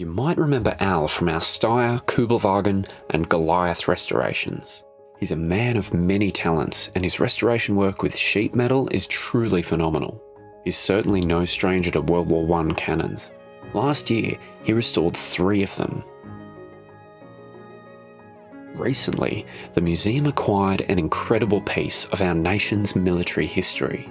You might remember Al from our Steyr, Kübelwagen and Goliath restorations. He's a man of many talents, and his restoration work with sheet metal is truly phenomenal. He's certainly no stranger to World War I cannons. Last year, he restored 3 of them. Recently, the museum acquired an incredible piece of our nation's military history.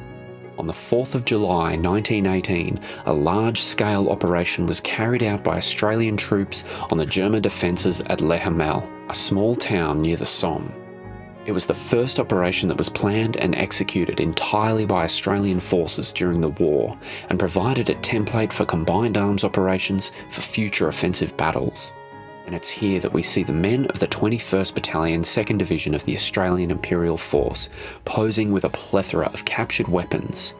On the 4th of July 1918, a large-scale operation was carried out by Australian troops on the German defences at Le Hamel, a small town near the Somme. It was the first operation that was planned and executed entirely by Australian forces during the war, and provided a template for combined arms operations for future offensive battles. And it's here that we see the men of the 21st Battalion, 2nd Division of the Australian Imperial Force posing with a plethora of captured weapons.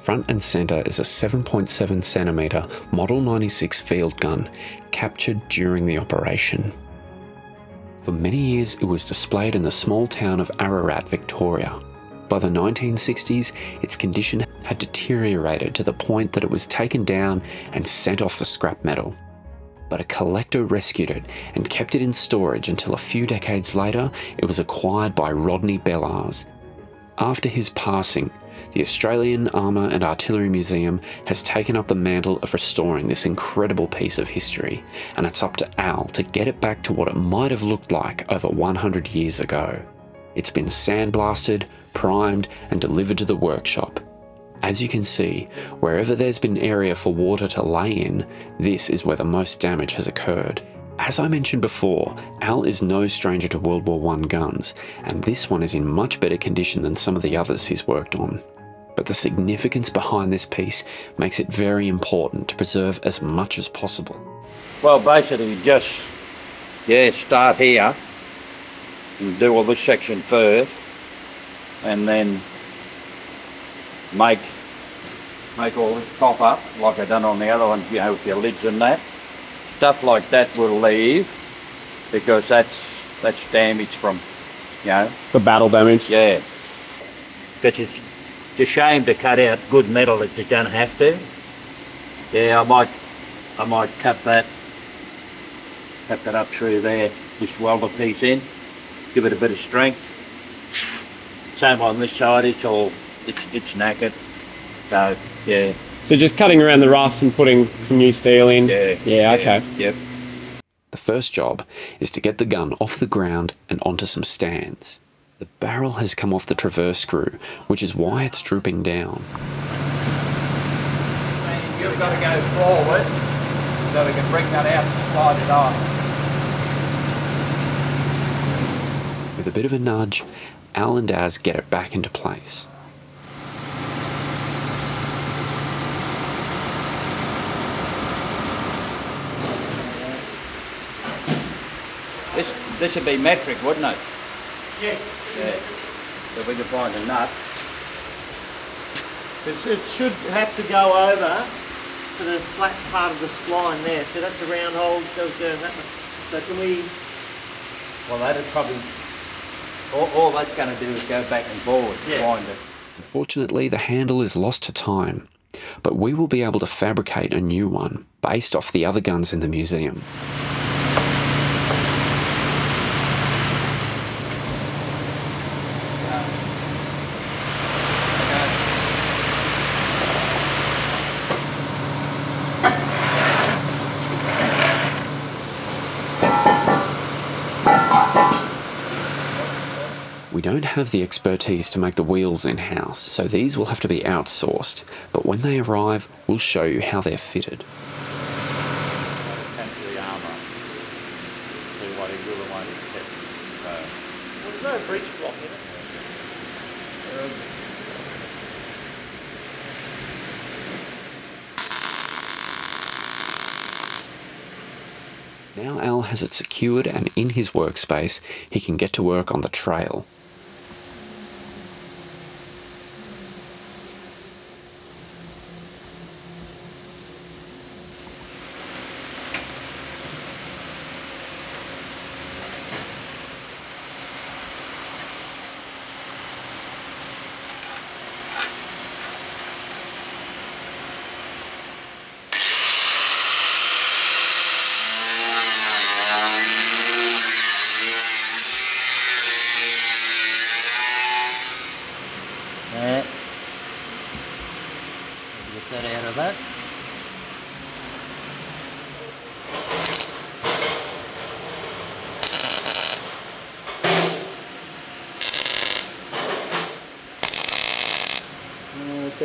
Front and centre is a 7.7cm Model 96 field gun captured during the operation. For many years it was displayed in the small town of Ararat, Victoria. By the 1960s, its condition had deteriorated to the point that it was taken down and sent off for scrap metal. But a collector rescued it and kept it in storage until a few decades later it was acquired by Rodney Bellars. After his passing, the Australian Armour and Artillery Museum has taken up the mantle of restoring this incredible piece of history, and it's up to Al to get it back to what it might have looked like over 100 years ago. It's been sandblasted, primed and delivered to the workshop. As you can see, wherever there's been area for water to lay in, this is where the most damage has occurred. As I mentioned before, Al is no stranger to World War I guns, and this one is in much better condition than some of the others he's worked on. But the significance behind this piece makes it very important to preserve as much as possible. Well, basically just, start here, and do all this section first, and then make all this top up like I done on the other ones, with your lids and that. Stuff like that will leave because that's damage from, the battle damage. Yeah. Because it's a shame to cut out good metal that you don't have to. Yeah, I might cut that up through there, just weld a piece in, give it a bit of strength. Same on this side, it's knackered. So, yeah. So just cutting around the rust and putting some new steel in? Yeah, okay. The first job is to get the gun off the ground and onto some stands. The barrel has come off the traverse screw, which is why it's drooping down. You've got to go forward so we can bring that out and slide it on. With a bit of a nudge, Al and Daz get it back into place. This would be metric, wouldn't it? Yeah. Yeah. If we could find a nut. It should have to go over to the flat part of the spline there. So that's a round hole, goes down that way. So can we... Well, that is probably... All that's going to do is go back and forward to find it. Unfortunately, the handle is lost to time. But we will be able to fabricate a new one based off the other guns in the museum. We don't have the expertise to make the wheels in-house, so these will have to be outsourced, but when they arrive, we'll show you how they're fitted. There's no breech block in it. Now Al has it secured, and in his workspace, he can get to work on the trail.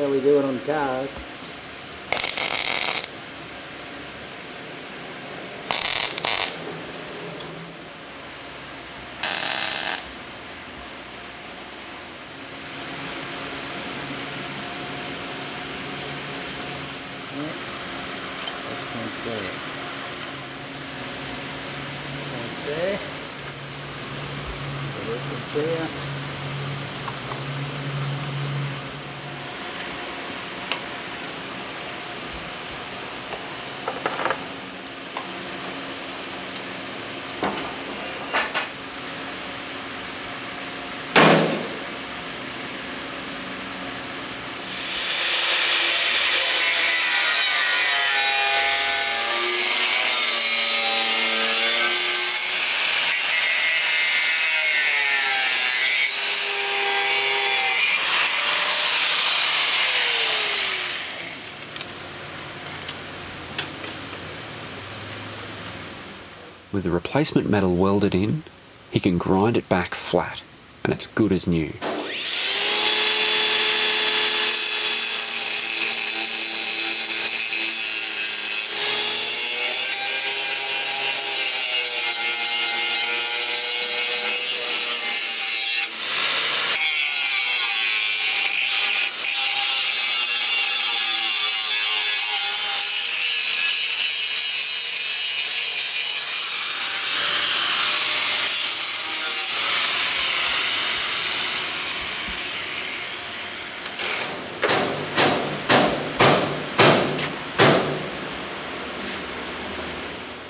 how we do it on cars. With the replacement metal welded in, he can grind it back flat, and it's good as new.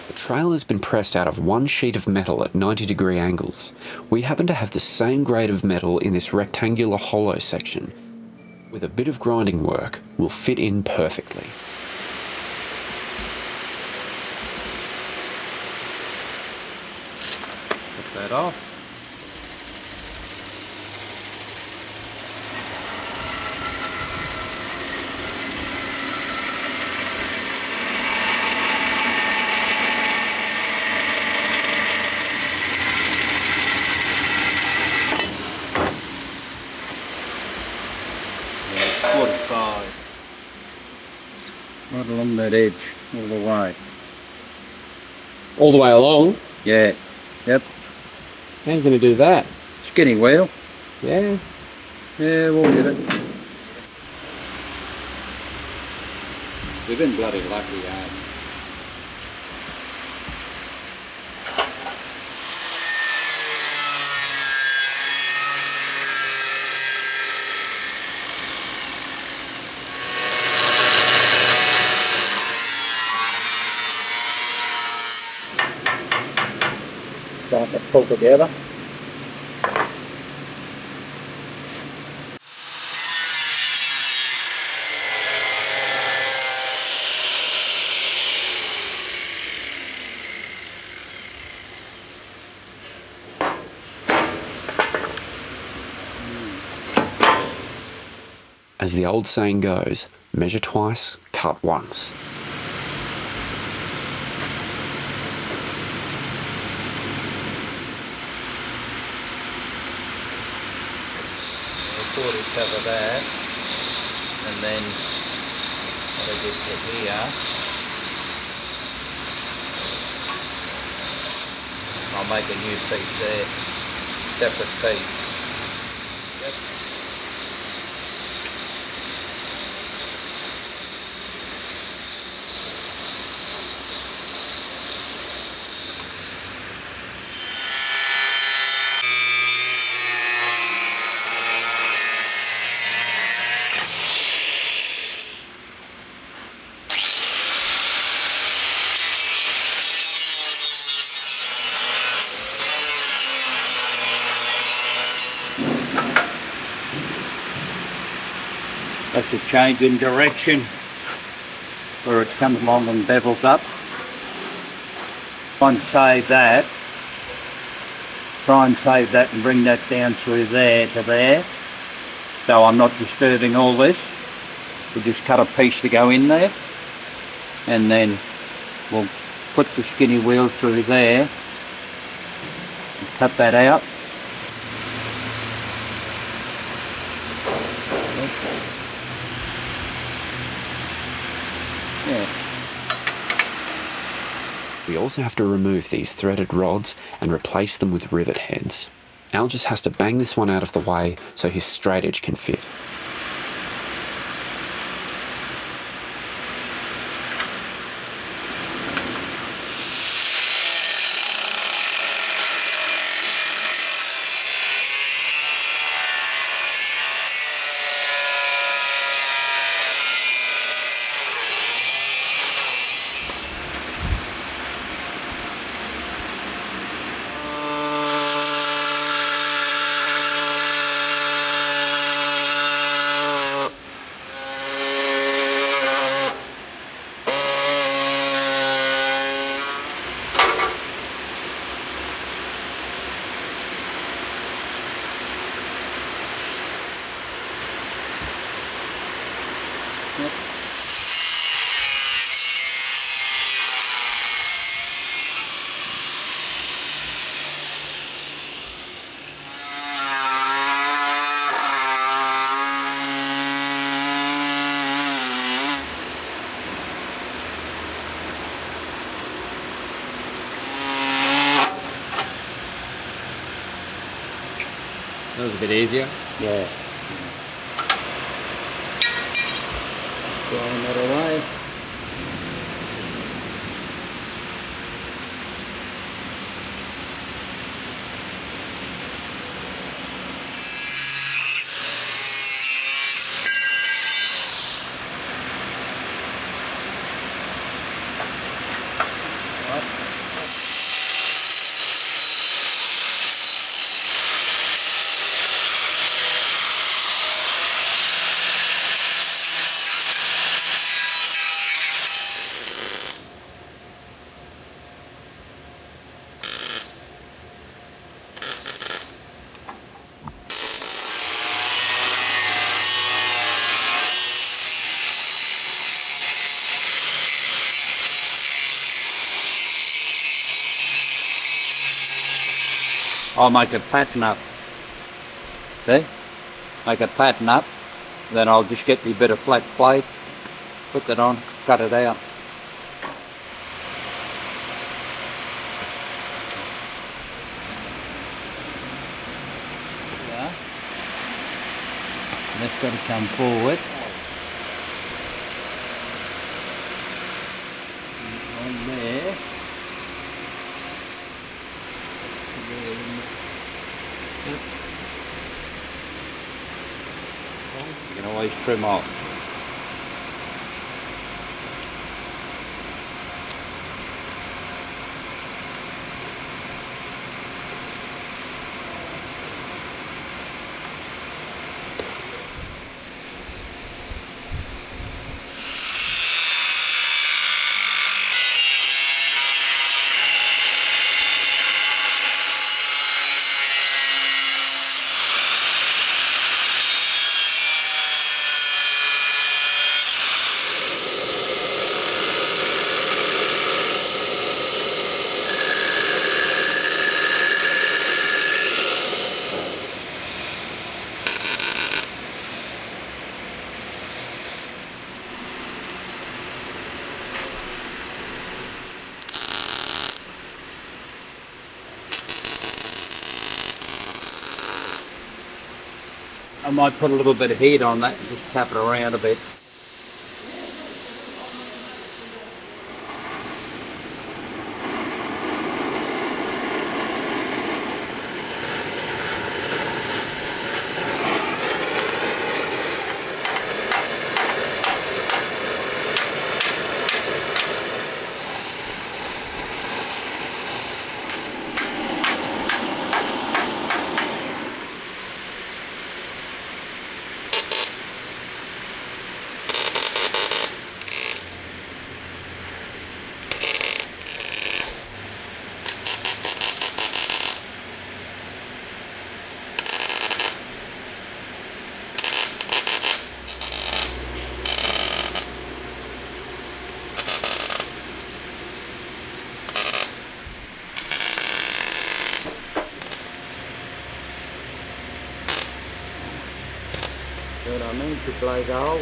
The trail has been pressed out of one sheet of metal at 90-degree angles. We happen to have the same grade of metal in this rectangular hollow section. With a bit of grinding work, we'll fit in perfectly. Put that off. Along that edge, all the way. All the way along? Yeah. Yep. How are you going to do that? Skinny wheel. Yeah. Yeah, we'll get it. We've been bloody lucky, aren't we? Starting to pull together. As the old saying goes, measure twice, cut once. Cover that, and then when I get to here, I'll make a new piece there, separate piece. Yep. That's a change in direction where it comes along and bevels up. Try and save that and bring that down through there to there. So I'm not disturbing all this. We'll just cut a piece to go in there, and then we'll put the skinny wheel through there and cut that out. We also have to remove these threaded rods and replace them with rivet heads. Al just has to bang this one out of the way so his straight edge can fit. That was a bit easier. Yeah. Throwing that away. I'll make a pattern up, see? Make a pattern up, then I'll just get me a bit of flat plate, put that on, cut it out. Yeah. That's got to come forward. Trim off. I might put a little bit of heat on that and just tap it around a bit. Blow the hole.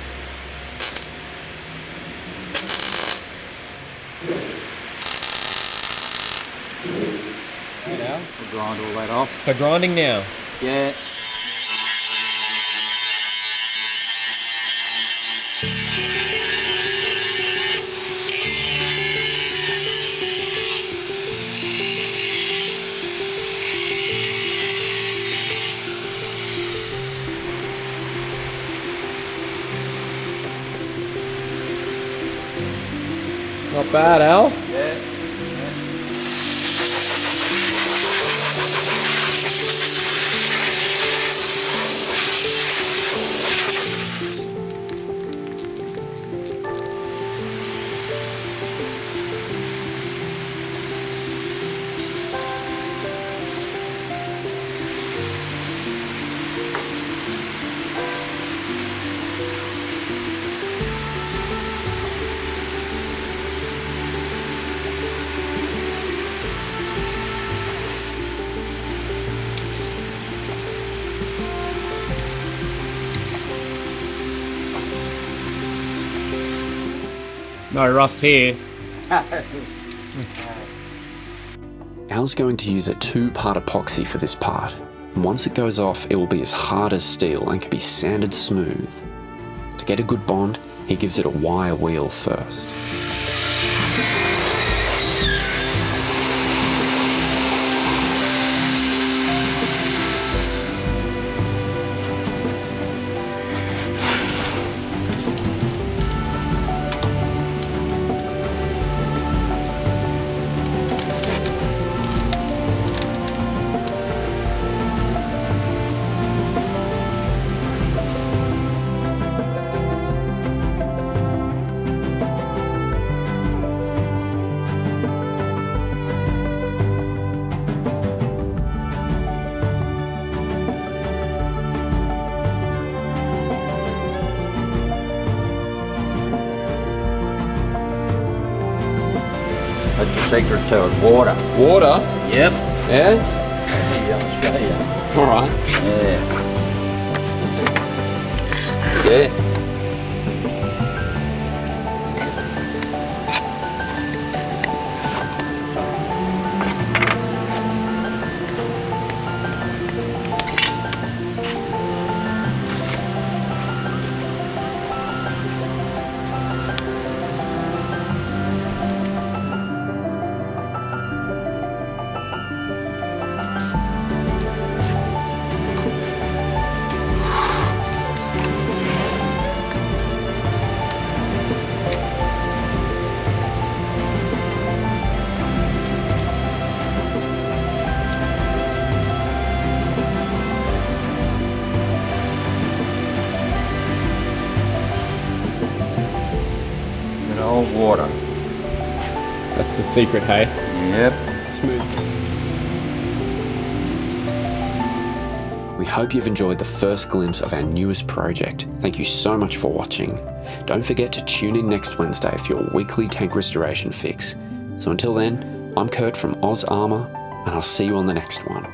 now. We'll grind all that off. So grinding now? Yeah. Not bad, Al. No rust here. Al's going to use a two-part epoxy for this part. Once it goes off, it will be as hard as steel and can be sanded smooth. To get a good bond, he gives it a wire wheel first. Secret to it, water. Water? Yep. Yeah? Yeah, alright. Yeah. Water. That's the secret, hey? Yep. Smooth. We hope you've enjoyed the first glimpse of our newest project. Thank you so much for watching. Don't forget to tune in next Wednesday for your weekly tank restoration fix. So until then, I'm Kurt from Oz Armour, and I'll see you on the next one.